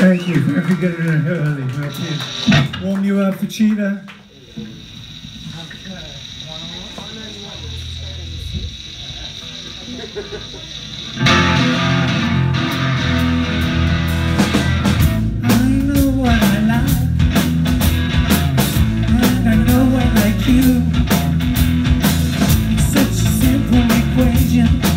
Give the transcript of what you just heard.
Thank you. I hope you get it in early. Thank you. One you have for China. I know what I like, and I know I like you. It's such a simple equation.